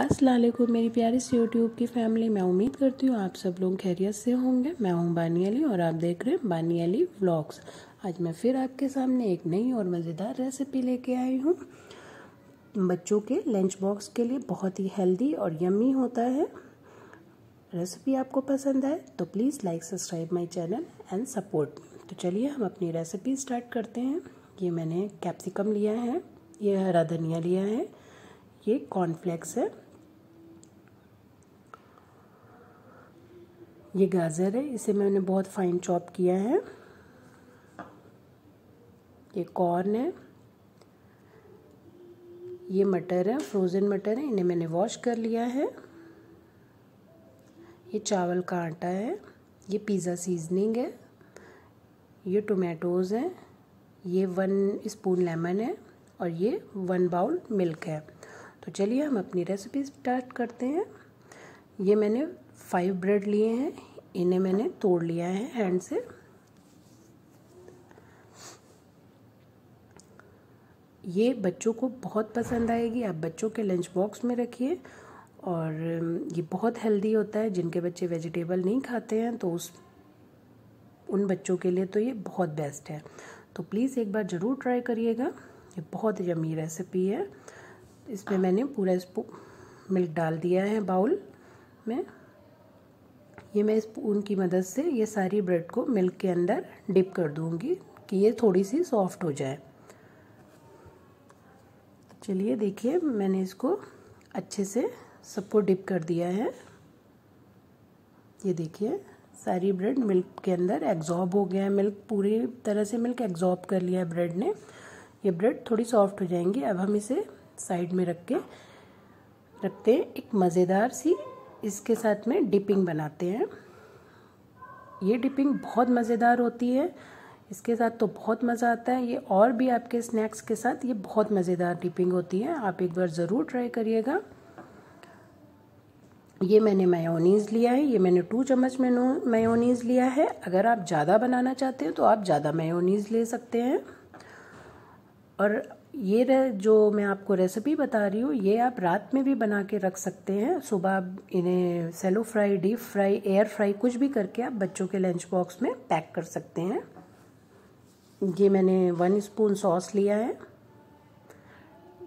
अस्सलाम वालेकुम मेरी प्यारी सी यूट्यूब की फैमिली। मैं उम्मीद करती हूँ आप सब लोग खैरियत से होंगे। मैं हूँ बानी अली और आप देख रहे हैं बानी अली व्लॉग्स। आज मैं फिर आपके सामने एक नई और मज़ेदार रेसिपी लेके आई हूँ बच्चों के लंच बॉक्स के लिए। बहुत ही हेल्दी और यम्मी होता है। रेसिपी आपको पसंद आए तो please like subscribe my channel and support. तो चलिए हम अपनी रेसिपी स्टार्ट करते हैं। ये मैंने कैप्सिकम लिया है, ये हरा धनिया लिया है, ये कॉर्नफ्लेक्स है, ये गाजर है, इसे मैंने बहुत फाइन चॉप किया है, ये कॉर्न है, ये मटर है, फ्रोज़न मटर है, इन्हें मैंने वॉश कर लिया है, ये चावल का आटा है, ये पिज़्ज़ा सीजनिंग है, ये टोमेटोज़ हैं, ये 1 स्पून लेमन है और ये 1 बाउल मिल्क है। तो चलिए हम अपनी रेसिपी स्टार्ट करते हैं। ये मैंने 5 ब्रेड लिए हैं, इन्हें मैंने तोड़ लिया है हैंड से। ये बच्चों को बहुत पसंद आएगी, आप बच्चों के लंच बॉक्स में रखिए और ये बहुत हेल्दी होता है। जिनके बच्चे वेजिटेबल नहीं खाते हैं तो उन बच्चों के लिए तो ये बहुत बेस्ट है। तो प्लीज़ एक बार ज़रूर ट्राई करिएगा, ये बहुत यम्मी रेसिपी है। इसमें मैंने पूरा स्पून मिल्क डाल दिया है बाउल में। ये मैं स्पून की मदद से ये सारी ब्रेड को मिल्क के अंदर डिप कर दूंगी कि ये थोड़ी सी सॉफ्ट हो जाए। चलिए देखिए मैंने इसको अच्छे से सबको डिप कर दिया है। ये देखिए सारी ब्रेड मिल्क के अंदर एब्जॉर्ब हो गया है, मिल्क पूरी तरह से मिल्क एब्जॉर्ब कर लिया है ब्रेड ने। ये ब्रेड थोड़ी सॉफ्ट हो जाएंगी। अब हम इसे साइड में रखते हैं। एक मज़ेदार सी इसके साथ में डिपिंग बनाते हैं। ये डिपिंग बहुत मज़ेदार होती है, इसके साथ तो बहुत मज़ा आता है। ये और भी आपके स्नैक्स के साथ ये बहुत मज़ेदार डिपिंग होती है, आप एक बार ज़रूर ट्राई करिएगा। ये मैंने मायोनीज़ लिया है, ये मैंने 2 चम्मच मायोनीज़ लिया है। अगर आप ज़्यादा बनाना चाहते हैं तो आप ज़्यादा मायोनीज़ ले सकते हैं। और ये जो मैं आपको रेसिपी बता रही हूँ ये आप रात में भी बना के रख सकते हैं। सुबह आप इन्हें shallow fry, deep fry, air fry कुछ भी करके आप बच्चों के लंच बॉक्स में पैक कर सकते हैं। ये मैंने 1 स्पून सॉस लिया है,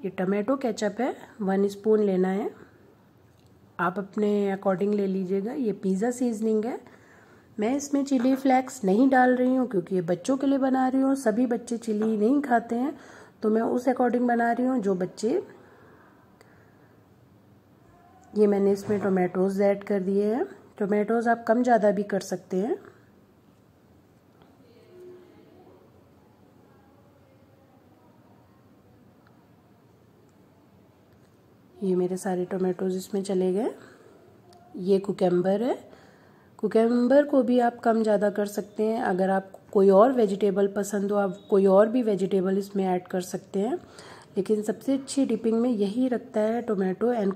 ये टमाटो केचप है, 1 स्पून लेना है, आप अपने अकॉर्डिंग ले लीजिएगा। ये पिज़्ज़ा सीजनिंग है, मैं इसमें चिली फ्लेक्स नहीं डाल रही हूँ क्योंकि ये बच्चों के लिए बना रही हूँ। सभी बच्चे चिली नहीं खाते हैं तो मैं उस अकॉर्डिंग बना रही हूँ जो बच्चे। ये मैंने इसमें टोमेटोज़ ऐड कर दिए हैं, टोमेटोज़ आप कम ज़्यादा भी कर सकते हैं। ये मेरे सारे टोमेटोज़ इसमें चले गए। ये कुकम्बर है, कुकम्बर को भी आप कम ज़्यादा कर सकते हैं। अगर आप कोई और वेजिटेबल पसंद हो आप कोई और भी वेजिटेबल इसमें ऐड कर सकते हैं, लेकिन सबसे अच्छी डिपिंग में यही लगता है, टोमेटो एंड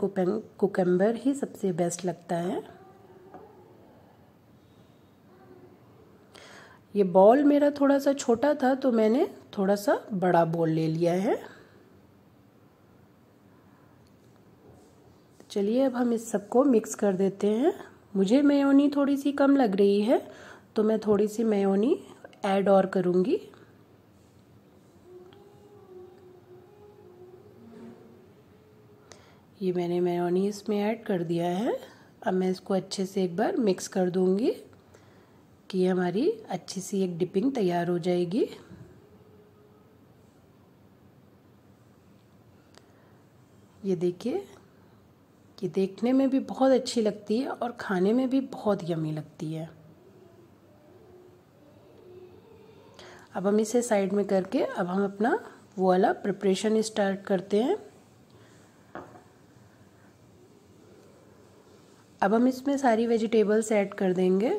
कुकम्बर ही सबसे बेस्ट लगता है। ये बॉल मेरा थोड़ा सा छोटा था तो मैंने थोड़ा सा बड़ा बॉल ले लिया है। चलिए अब हम इस सबको मिक्स कर देते हैं। मुझे मेयोनी थोड़ी सी कम लग रही है तो मैं थोड़ी सी मेयोनी ऐड और करूँगी। ये मैंने मेयोनी इसमें ऐड कर दिया है। अब मैं इसको अच्छे से एक बार मिक्स कर दूँगी कि हमारी अच्छी सी एक डिपिंग तैयार हो जाएगी। ये देखिए, ये देखने में भी बहुत अच्छी लगती है और खाने में भी बहुत यम्मी लगती है। अब हम इसे साइड में करके अब हम अपना वो वाला प्रिपरेशन स्टार्ट करते हैं। अब हम इसमें सारी वेजिटेबल्स ऐड कर देंगे,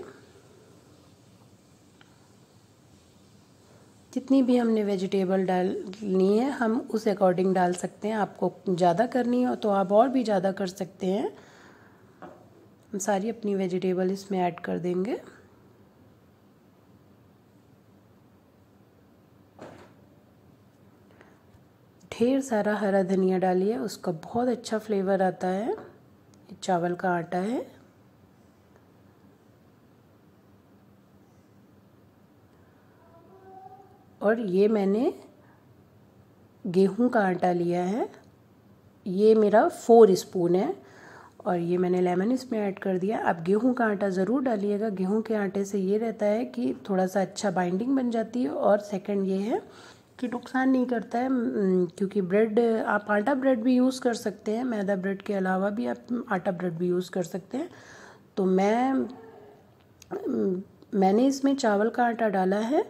जितनी भी हमने वेजिटेबल डालनी है हम उस अकॉर्डिंग डाल सकते हैं। आपको ज़्यादा करनी हो तो आप और भी ज़्यादा कर सकते हैं। हम सारी अपनी वेजिटेबल इसमें ऐड कर देंगे। ढेर सारा हरा धनिया डालिए, उसका बहुत अच्छा फ्लेवर आता है। चावल का आटा है, और ये मैंने गेहूं का आटा लिया है, ये मेरा 4 स्पून है, और ये मैंने लेमन इसमें ऐड कर दिया। आप गेहूं का आटा ज़रूर डालिएगा, गेहूं के आटे से ये रहता है कि थोड़ा सा अच्छा बाइंडिंग बन जाती है, और सेकंड ये है कि नुकसान नहीं करता है, क्योंकि ब्रेड आप आटा ब्रेड भी यूज़ कर सकते हैं, मैदा ब्रेड के अलावा भी आप आटा ब्रेड भी यूज़ कर सकते हैं। तो मैंने इसमें चावल का आटा डाला है,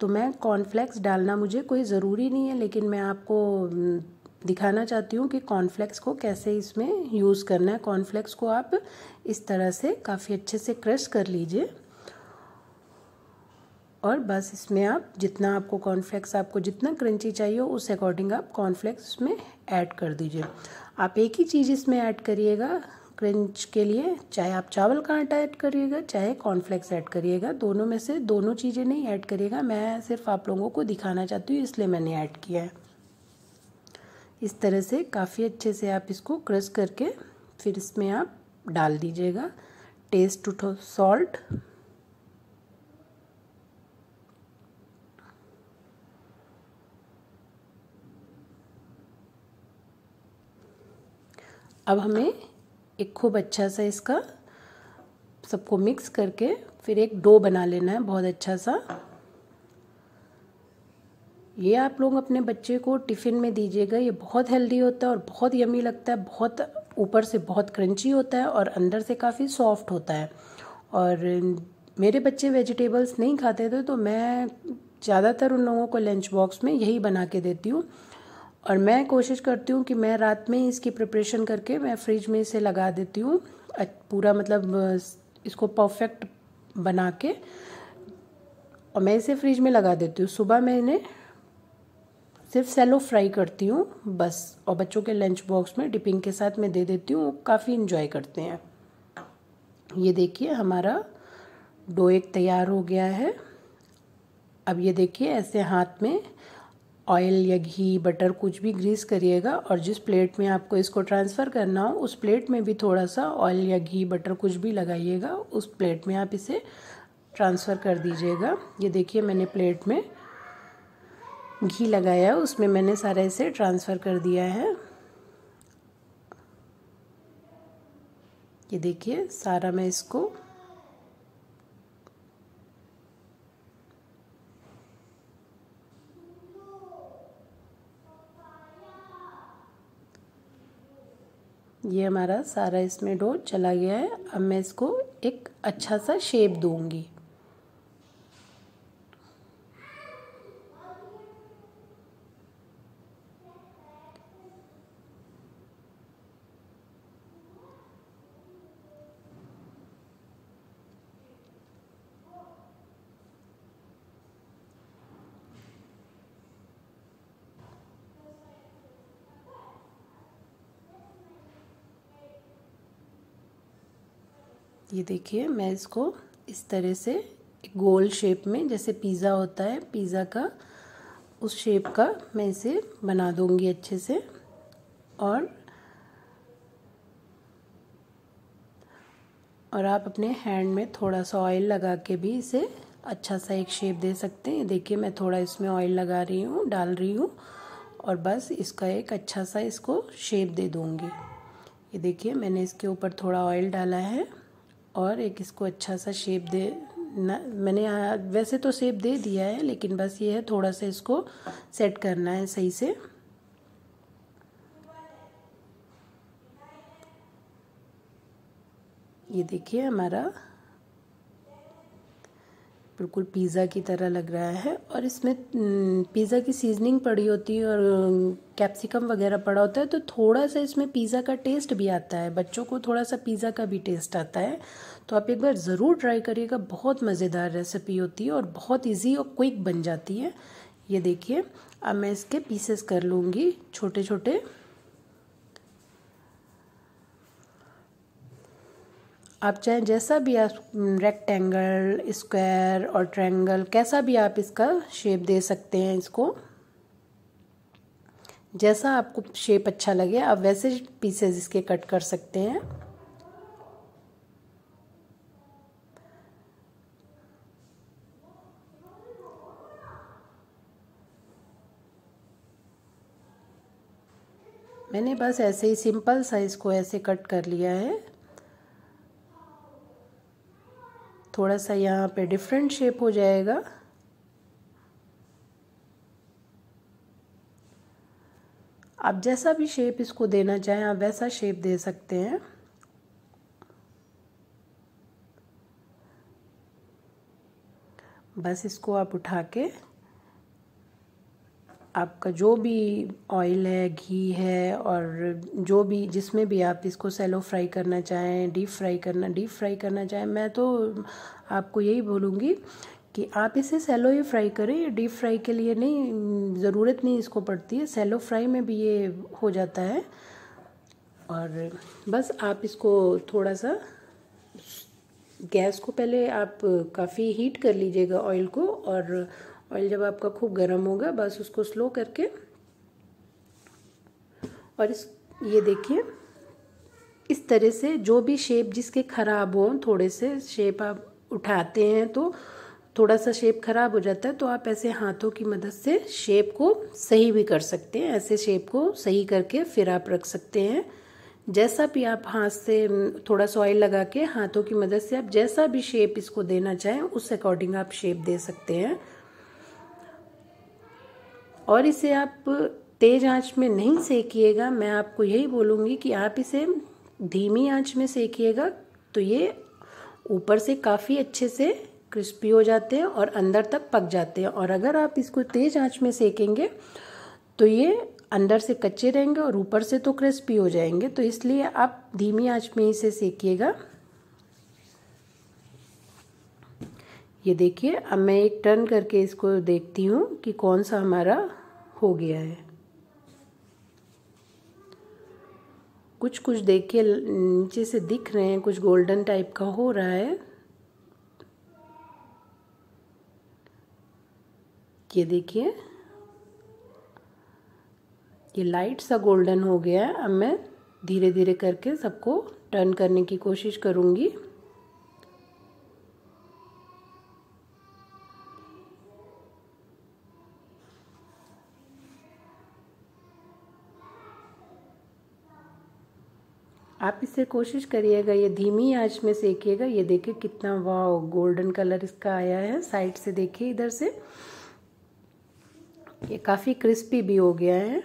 तो मैं कॉर्नफ्लेक्स डालना मुझे कोई ज़रूरी नहीं है, लेकिन मैं आपको दिखाना चाहती हूँ कि कॉर्नफ्लेक्स को कैसे इसमें यूज़ करना है। कॉर्नफ्लेक्स को आप इस तरह से काफ़ी अच्छे से क्रश कर लीजिए, और बस इसमें आप जितना आपको कॉर्नफ्लेक्स आपको जितना क्रंची चाहिए उस अकॉर्डिंग आप कॉर्नफ्लेक्स इसमें ऐड कर दीजिए। आप एक ही चीज़ इसमें ऐड करिएगा क्रंच के लिए, चाहे आप चावल का आटा ऐड करिएगा चाहे कॉर्नफ्लेक्स ऐड करिएगा, दोनों में से दोनों चीज़ें नहीं ऐड करिएगा। मैं सिर्फ आप लोगों को दिखाना चाहती हूँ इसलिए मैंने ऐड किया है। इस तरह से काफ़ी अच्छे से आप इसको क्रश करके फिर इसमें आप डाल दीजिएगा टेस्ट टू सॉल्ट, अब हमें एक खूब अच्छा सा इसका सबको मिक्स करके फिर एक डो बना लेना है बहुत अच्छा सा। ये आप लोग अपने बच्चे को टिफ़िन में दीजिएगा, ये बहुत हेल्दी होता है और बहुत यमी लगता है, बहुत ऊपर से बहुत क्रंची होता है और अंदर से काफ़ी सॉफ्ट होता है। और मेरे बच्चे वेजिटेबल्स नहीं खाते थे, तो मैं ज़्यादातर उन लोगों को लंच बॉक्स में यही बना के देती हूँ, और मैं कोशिश करती हूँ कि मैं रात में ही इसकी प्रिपरेशन करके मैं फ्रिज में इसे लगा देती हूँ पूरा, मतलब इसको परफेक्ट बना के, और मैं इसे फ्रिज में लगा देती हूँ। सुबह मैं इन्हें सिर्फ सैलो फ्राई करती हूँ बस, और बच्चों के लंच बॉक्स में डिपिंग के साथ मैं दे देती हूँ, वो काफ़ी इन्जॉय करते हैं। ये देखिए हमारा डो एक तैयार हो गया है। अब ये देखिए ऐसे हाथ में ऑयल या घी बटर कुछ भी ग्रीस करिएगा, और जिस प्लेट में आपको इसको ट्रांसफ़र करना हो उस प्लेट में भी थोड़ा सा ऑयल या घी बटर कुछ भी लगाइएगा, उस प्लेट में आप इसे ट्रांसफ़र कर दीजिएगा। ये देखिए मैंने प्लेट में घी लगाया, उसमें मैंने सारा इसे ट्रांसफ़र कर दिया है। ये देखिए सारा मैं इसको ये हमारा सारा इसमें डो चला गया है। अब मैं इसको एक अच्छा सा शेप दूंगी। ये देखिए मैं इसको इस तरह से गोल शेप में, जैसे पिज़्ज़ा होता है पिज़्ज़ा का उस शेप का मैं इसे बना दूंगी अच्छे से, और आप अपने हैंड में थोड़ा सा ऑयल लगा के भी इसे अच्छा सा एक शेप दे सकते हैं। देखिए मैं थोड़ा इसमें ऑयल लगा रही हूँ, डाल रही हूँ, और बस इसका एक अच्छा सा इसको शेप दे दूँगी। ये देखिए मैंने इसके ऊपर थोड़ा ऑयल डाला है और एक इसको अच्छा सा शेप दे ना, मैंने वैसे तो शेप दे दिया है, लेकिन बस ये है थोड़ा सा इसको सेट करना है सही से। ये देखिए हमारा बिल्कुल पिज़्ज़ा की तरह लग रहा है, और इसमें पिज़्ज़ा की सीजनिंग पड़ी होती है और कैप्सिकम वगैरह पड़ा होता है, तो थोड़ा सा इसमें पिज़्ज़ा का टेस्ट भी आता है, बच्चों को थोड़ा सा पिज़्ज़ा का भी टेस्ट आता है। तो आप एक बार ज़रूर ट्राई करिएगा, बहुत मज़ेदार रेसिपी होती है और बहुत ईजी और क्विक बन जाती है। ये देखिए अब मैं इसके पीसेस कर लूँगी छोटे छोटे। आप चाहे जैसा भी आप रेक्टेंगल, स्क्वायर और ट्रायंगल, कैसा भी आप इसका शेप दे सकते हैं इसको, जैसा आपको शेप अच्छा लगे आप वैसे पीसेस इसके कट कर सकते हैं। मैंने बस ऐसे ही सिंपल साइज को ऐसे कट कर लिया है। थोड़ा सा यहाँ पे डिफरेंट शेप हो जाएगा। आप जैसा भी शेप इसको देना चाहें आप वैसा शेप दे सकते हैं। बस इसको आप उठा के आपका जो भी ऑयल है, घी है और जो भी जिसमें भी आप इसको सैलो फ्राई करना चाहें, डीप फ्राई करना चाहें, मैं तो आपको यही बोलूँगी कि आप इसे सैलो ही फ्राई करें। डीप फ्राई के लिए नहीं, ज़रूरत नहीं इसको पड़ती है, सैलो फ्राई में भी ये हो जाता है। और बस आप इसको थोड़ा सा गैस को पहले आप काफ़ी हीट कर लीजिएगा ऑयल को, और ऑयल जब आपका खूब गर्म होगा बस उसको स्लो करके, और इस ये देखिए इस तरह से जो भी शेप जिसके ख़राब हो, थोड़े से शेप आप उठाते हैं तो थोड़ा सा शेप ख़राब हो जाता है, तो आप ऐसे हाथों की मदद से शेप को सही भी कर सकते हैं। ऐसे शेप को सही करके फिर आप रख सकते हैं। जैसा भी आप हाथ से थोड़ा सा ऑयल लगा के हाथों की मदद से आप जैसा भी शेप इसको देना चाहें उस अकॉर्डिंग आप शेप दे सकते हैं। और इसे आप तेज़ आंच में नहीं सेकिएगा, मैं आपको यही बोलूँगी कि आप इसे धीमी आंच में सेकिएगा, तो ये ऊपर से काफ़ी अच्छे से क्रिस्पी हो जाते हैं और अंदर तक पक जाते हैं। और अगर आप इसको तेज़ आंच में सेकेंगे तो ये अंदर से कच्चे रहेंगे और ऊपर से तो क्रिस्पी हो जाएंगे, तो इसलिए आप धीमी आंच में इसे सेकिएगा। ये देखिए अब मैं एक टर्न करके इसको देखती हूँ कि कौन सा हमारा हो गया है। कुछ कुछ देखिए नीचे से दिख रहे हैं, कुछ गोल्डन टाइप का हो रहा है। ये देखिए ये लाइट सा गोल्डन हो गया है। अब मैं धीरे धीरे करके सबको टर्न करने की कोशिश करूँगी। आप इसे कोशिश करिएगा ये धीमी आंच में सेकिएगा। ये देखिए कितना वाओ गोल्डन कलर इसका आया है। साइड से देखिए इधर से ये काफ़ी क्रिस्पी भी हो गया है।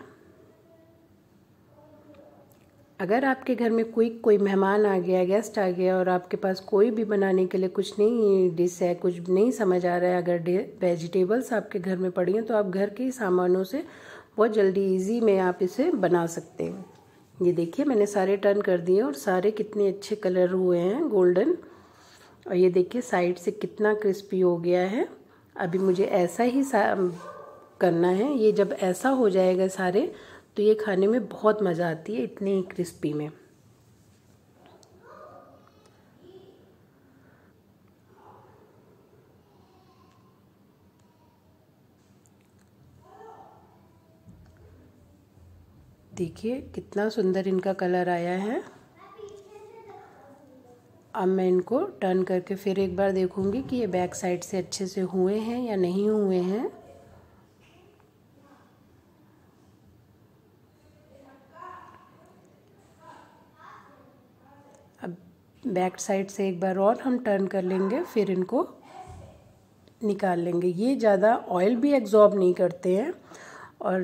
अगर आपके घर में कोई मेहमान आ गया, गेस्ट आ गया और आपके पास कोई भी बनाने के लिए कुछ नहीं डिश है, कुछ नहीं समझ आ रहा है, अगर वेजिटेबल्स आपके घर में पड़ी हैं तो आप घर के ही सामानों से बहुत जल्दी ईजी में आप इसे बना सकते हैं। ये देखिए मैंने सारे टर्न कर दिए और सारे कितने अच्छे कलर हुए हैं गोल्डन, और ये देखिए साइड से कितना क्रिस्पी हो गया है। अभी मुझे ऐसा ही करना है। ये जब ऐसा हो जाएगा सारे तो ये खाने में बहुत मज़ा आती है इतने ही क्रिस्पी में। देखिए कितना सुंदर इनका कलर आया है। अब मैं इनको टर्न करके फिर एक बार देखूंगी कि ये बैक साइड से अच्छे से हुए हैं या नहीं हुए हैं। अब बैक साइड से एक बार और हम टर्न कर लेंगे फिर इनको निकाल लेंगे। ये ज़्यादा ऑयल भी एब्जॉर्ब नहीं करते हैं और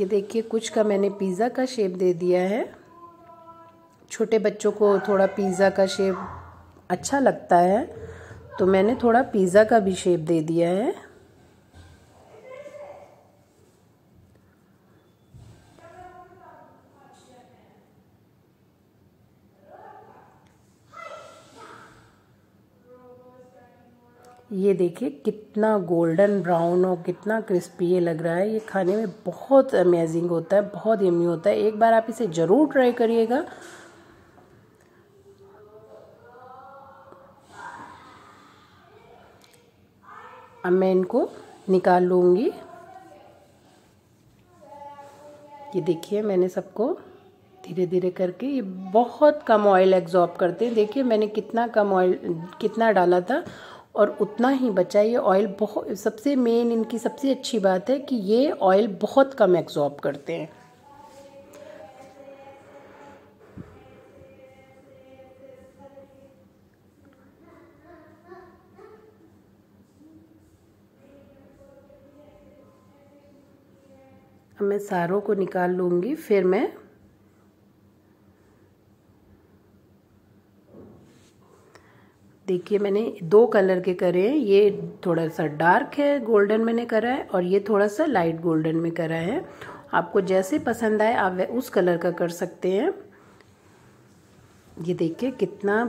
ये देखिए कुछ का मैंने पिज़्ज़ा का शेप दे दिया है। छोटे बच्चों को थोड़ा पिज़्ज़ा का शेप अच्छा लगता है तो मैंने थोड़ा पिज़्ज़ा का भी शेप दे दिया है। ये देखिए कितना गोल्डन ब्राउन और कितना क्रिस्पी ये लग रहा है। ये खाने में बहुत अमेजिंग होता है, बहुत यम्मी होता है। एक बार आप इसे ज़रूर ट्राई करिएगा। अब मैं इनको निकाल लूँगी। ये देखिए मैंने सबको धीरे धीरे करके, ये बहुत कम ऑयल एब्जॉर्ब करते हैं। देखिए मैंने कितना कम ऑयल कितना डाला था और उतना ही बचा। ये ऑयल बहुत, सबसे मेन इनकी सबसे अच्छी बात है कि ये ऑयल बहुत कम एब्जॉर्ब करते हैं। अब मैं सारों को निकाल लूँगी, फिर मैं देखिए मैंने दो कलर के करे हैं। ये थोड़ा सा डार्क है गोल्डन मैंने करा है और ये थोड़ा सा लाइट गोल्डन में करा है। आपको जैसे पसंद आए आप उस कलर का कर सकते हैं। ये देखिए कितना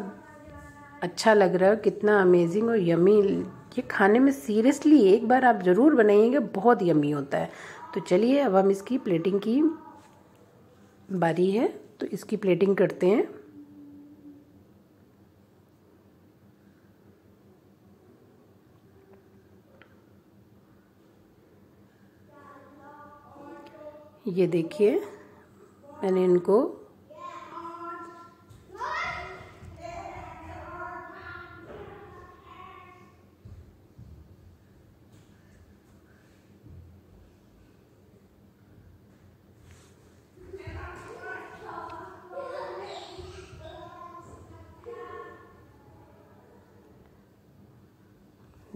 अच्छा लग रहा है, कितना अमेजिंग और यमी। ये खाने में सीरियसली एक बार आप ज़रूर बनाइएगा, बहुत यमी होता है। तो चलिए अब हम इसकी प्लेटिंग की बारी है, तो इसकी प्लेटिंग करते हैं। ये देखिए मैंने इनको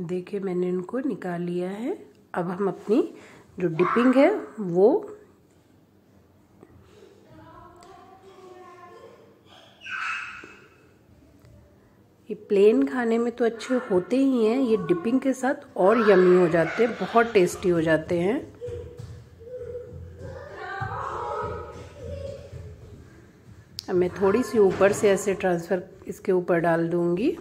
देखिए मैंने इनको निकाल लिया है। अब हम अपनी जो डिपिंग है वो ये प्लेन खाने में तो अच्छे होते ही हैं, ये डिपिंग के साथ और यम्मी हो जाते हैं, बहुत टेस्टी हो जाते हैं। अब मैं थोड़ी सी ऊपर से ऐसे ट्रांसफ़र इसके ऊपर डाल दूंगी।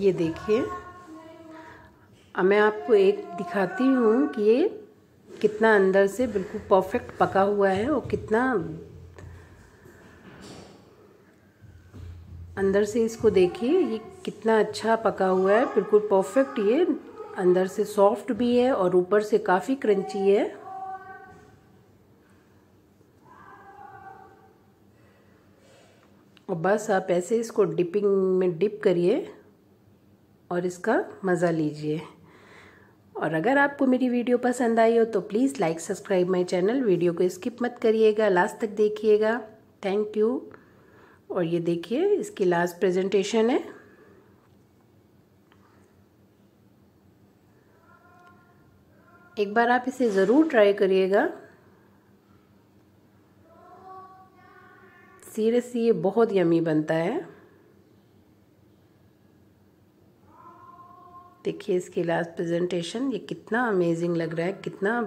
ये देखिए अब मैं आपको एक दिखाती हूँ कि ये कितना अंदर से बिल्कुल परफेक्ट पका हुआ है और कितना अंदर से, इसको देखिए ये कितना अच्छा पका हुआ है, बिल्कुल परफेक्ट। ये अंदर से सॉफ्ट भी है और ऊपर से काफ़ी क्रंची है। और बस आप ऐसे इसको डिपिंग में डिप करिए और इसका मज़ा लीजिए। और अगर आपको मेरी वीडियो पसंद आई हो तो please like subscribe my channel. Video को स्किप मत करिएगा, लास्ट तक देखिएगा। Thank you. और ये देखिए इसकी लास्ट प्रेजेंटेशन है। एक बार आप इसे ज़रूर ट्राई करिएगा, सीरियसली ये बहुत यमी बनता है। देखिए इसकी लास्ट प्रेजेंटेशन, ये कितना अमेजिंग लग रहा है, कितना